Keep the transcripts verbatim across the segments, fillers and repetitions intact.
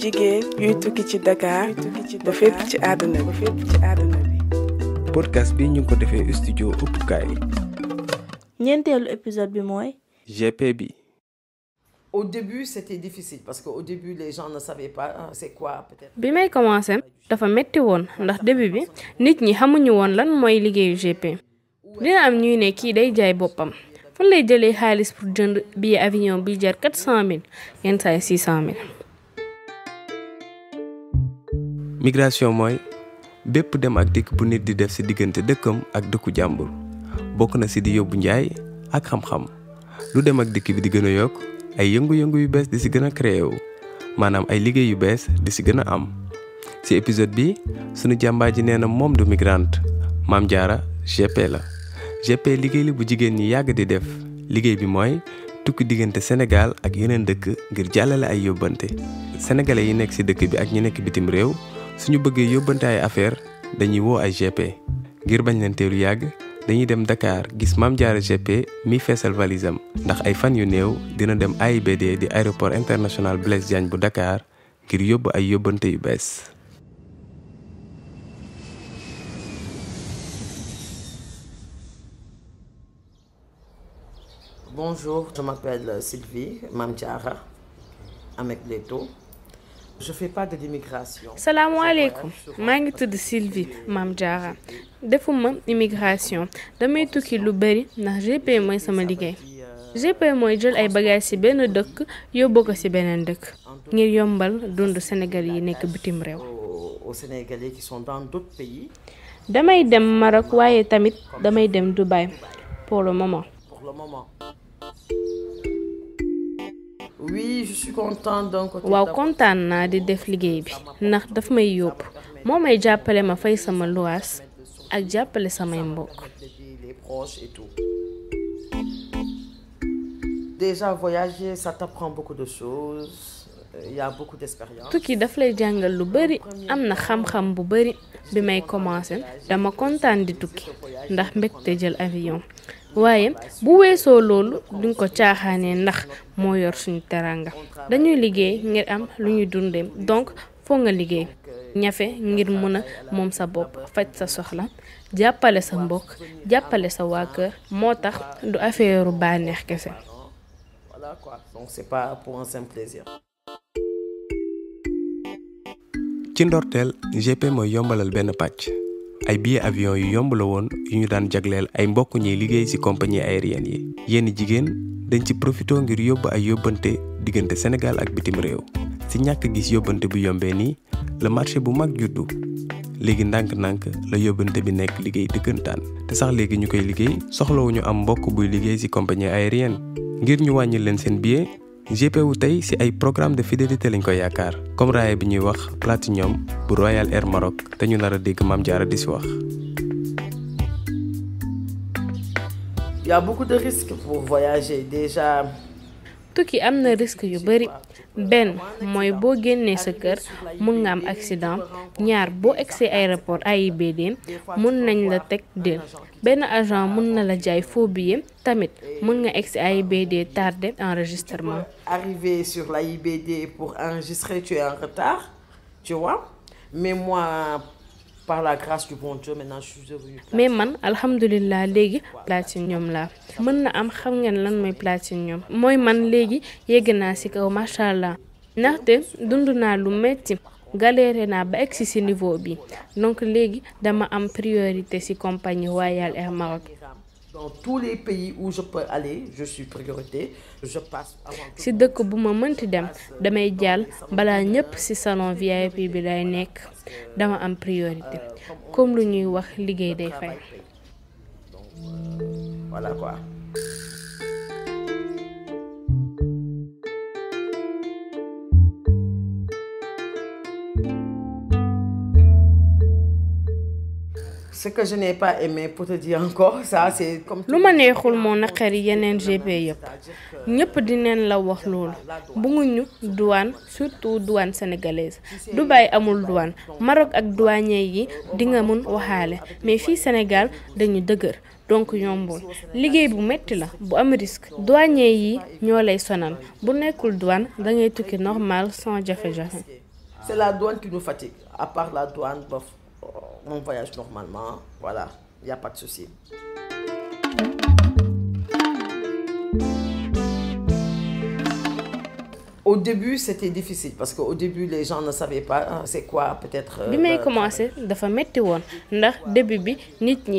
jigéen yuy tukki ci Dakar ba fépp ci àdduna ba fépp ci àdduna bi. podcast bi ñu ngi ko defee studio Opukai. ñeenteelu épisode bi mooy. G P bi. Au début c'était difficile parce que au début les gens ne savaient pas hein, c'est quoi peut-être. bi may commencé dafa métti woon ndax début bi nit ñi xamuñu woon lan mooy liggéeyu G P. dina am ñuy ne kii day jaay boppam fan lay jëlee xaalis pour jënd billet avion bi jar quatre cent mille yenn saa yi six cent mille. migration mooy bépp dem ak dikk bu nit di def ci diggante dëkkam ak dëkku jàmbur bokk na ci di yóbbu njaay ak xam-xam lu dem ak dikk bi di gën a yokk. ay yëngu-yëngu yu bees di ci gën a créé wu maanaam ay liggéey yu bees di ci gën a am ci épisode bi sunu jàmbaar ji nee na moom du migrante Mame Diarra G P la. G P liggéey li bu jigéen ñi yàgg di def liggéey bi mooy tukki diggante Sénégal ak yeneen dëkk ngir jàllale ay yóbbante. sénégalais yi nekk ci dëkk bi ak ñi nekk bitim réew suñu bëggee yóbbante ay affaire dañuy woo ay G P ngir bañ leen teelu yàgg. dañuy dem Dakar gis Mame Diarra G P mi feesal valisam ndax ay fan yu néew dina dem A I B D di aéroport international Blaise Diagne bu Dakar ngir yóbbu ay yóbbante yu bees. Bonjour, je m'appelle Sylvie, Mame Diarra, avec les taux. Je fais pas de l'immigration. Salaamaaleykum maa ngi tudd Sylvie Mame Diarra defuma immigration damay tukki lu bari ndax G P mooy sama liggéey. G P mooy jël ay bagages ci benn dëkk yóbbu ko ci beneen dëkk ngir yombal dundu Sénégal yi nekk bitim réew. Aux Sénégalais qui sont dans d'autres pays. damay dem Maroc waaye tamit damay dem Dubaï pour le moment. Pour le moment. Oui, je suis contente d'un côté. waaw kontaan naa di def liggéey bi ndax daf may yóbbu moo may jàppale ma fay sama luwaas ak jàppale samay mbokk. Déjà voyager, ça t'apprend beaucoup de choses. Il y a beaucoup d'expérience. tukki daf lay jàngal lu bari am na xam-xam bu bari bi may commencé dama kontaan di tukki ndax mbégte jël avion. waaye bu weesoo loolu duñ ko caaxaanee ndax moo yor suñu teranga dañuy liggéey ngir am lu ñuy dundee donc foo nga liggéey ñafe ngir mën a moom sa bopp faj sa soxla jàppale sa mbokk jàppale sa waa kër moo tax du affaire bànneex kese. Voilà quoi, donc c'est pas pour un simple plaisir. ci ndorteel G P mooy yombalal benn pàcc. ay billet avion yu yomb la woon yu ñu daan jagleel ay mbokk ñuy liggéey ci compagnie aérienne yi yenn jigéen dañ ci profité ngir yóbbu ay yóbbante diggante Sénégal ak bitim réew ci ñàkk gis yóbbante bu yombee nii la marché bu mag juddu léegi ndànk-ndànk la yóbbante bi nekk liggéey dëggantaan te sax léegi ñu koy liggéey soxlawuñu am mbokk buy liggéey ci compagnie aérienne ngir ñu wàññi leen seen billet G P wu tey ci ay programme de fidélité lañ ko yaakaar comme raaya bi ñuy wax platinium bu Royal Air Maroc te ñu nar a dégg Mame Diarra di ci wax. Il y a beaucoup de risques pour voyager déjà. tukki am na risque yu bari benn mooy boo génnee sa kër mën nga am accident ñaar boo egsee aéroport A I B D mën nañ la teg del benn agent mën na la jaay faux billet tamit mën nga egsi A I B D tardé enregistrement. Arrivé sur l'A I B D pour enregistrer tu es en retard tu vois mais moi par la grâce du bon Dieu maintenant je suis devenue. mais man alhamdulilah léegi platinium laa mën na am xam ngeen lan mooy platinium mooy man léegi yegg naa ci kaw macha allah ndaxte dund naa lu metti galéré naa ba egsi ci niveau bi donc léegi dama am priorité ci compagnie Royal Air Maroc. dans tous les pays où je peux aller je suis priorité je passe avant. ci dëkk bu ma mënti dem damay jàll balaa ñépp ci salon V I P bi lay nekk dama am priorité comme lu ñuy wax liggéey day fay. voilà quoi. ce que je n'ai pas aimé pour te dire encore ça c'est comme lu ma neexul moo naqari yeneen G P yëpp ñëpp dinañ la wax loolu bu nguñu douane surtout douane sénégalaise Dubaï amul douane Maroc ak douanier yi di nga mun waxaale mais fii Sénégal dañu dëgër donc yombul liggéey bu metti la bu am risque douanier yi ñoo lay sonal bu nekkul douane da ngay tukki normal sans jafe-jafe. C'est la douane qui nous fatigue. À part la douane, bof, on voyage normalement. Voilà, il n'y a pas de souci. Au début, c'était difficile parce qu'au début, les gens ne savaient pas c'est quoi peut-être. Quand j'ai commencé, c'était météo. Parce qu'au début, les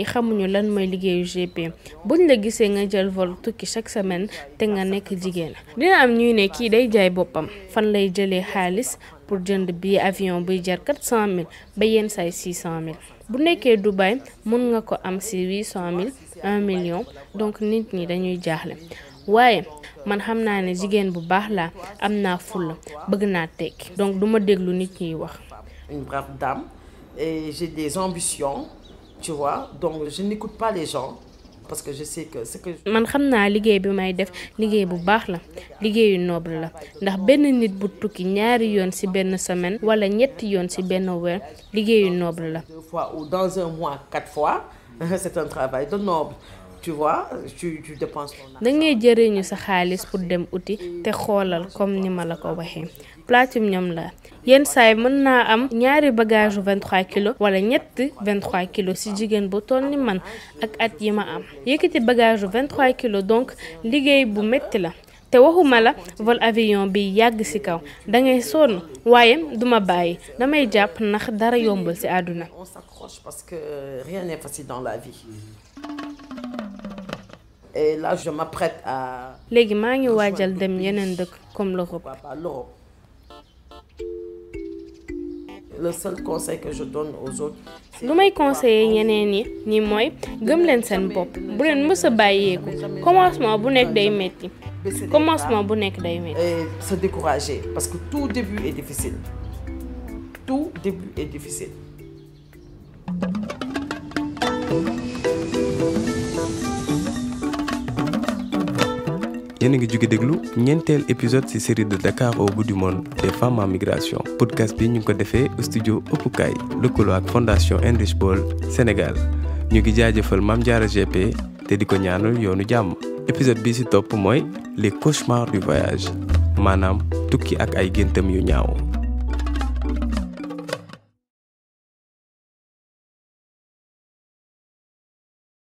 gens ne savaient pas ce que c'est le G P. Si tu as pris le vol chaque semaine, tu es une femme. Il y a des gens qui ont pris le vol. Ils ont pris le pour prendre billet avion qui coûte quatre cent mille et six cent mille. Si tu es à Dubaï, tu peux avoir huit cent mille, un million. Donc, les gens ne sont pas. Ouais, man xam naa ne jigéen bu baax la am naa fulla bëgg naa tekki donc du ma déglu nit ñi wax. Une brave dame et j'ai des ambitions tu vois donc je n'écoute pas les gens parce que je sais que ce que. Man xam naa liggéey bi may def liggéey bu baax la liggéeyu noble la ndax benn nit bu tukki ñaari yoon ci benn semaine wala ñetti yoon ci benn weer liggéeyu noble la. Deux fois ou dans un mois quatre fois c'est un travail de noble. Tu vois, tu, tu dépenses ton argent. Dangay jëriñu sa xaalis pour dem uti te xoolal comme ni ma la ko waxee platum ñoom la yenn saay mën naa am ñaari bagage vingt-trois kilos wala ñetti vingt-trois kilos si jigéen bu toll ni man ak at yi ma am yëkkati bagage vingt-trois kilos donc liggéey bu metti la te waxuma la vol avion bi yàgg ci kaw dangay sonn waaye duma bàyyi damay jàpp ndax dara yombul ci àdduna. On s'accroche parce que rien n'est facile dans la vie. Et là, je m'apprête à... Légui ma ngi wadjal dem yenen deuk comme l'Europe. Le seul conseil que je donne aux autres, lu may conseiller ñeneen ñi ni moy gëm leen seen bopp. Bu leen mësa bàyyeeku. Commencement bu nekk day metti. Commencement bu nekk day metti. Et se décourager parce que tout début est difficile. Tout début est difficile. Yéen a ngi jóge déglu ñeenteel épisode ci série de Dakar au bout du monde des femmes en migration podcast bi ñu ngi ko defee au studio Opukai lëkkaloo ak Fondation Heinrich Ball Sénégal ñu ngi jaajëfal Mame Diarra G P te di ko ñaanal yoonu jàmm. Épisode bi ci topp mooy les cauchemars du voyage maanaam tukki ak ay géntam yu ñaaw.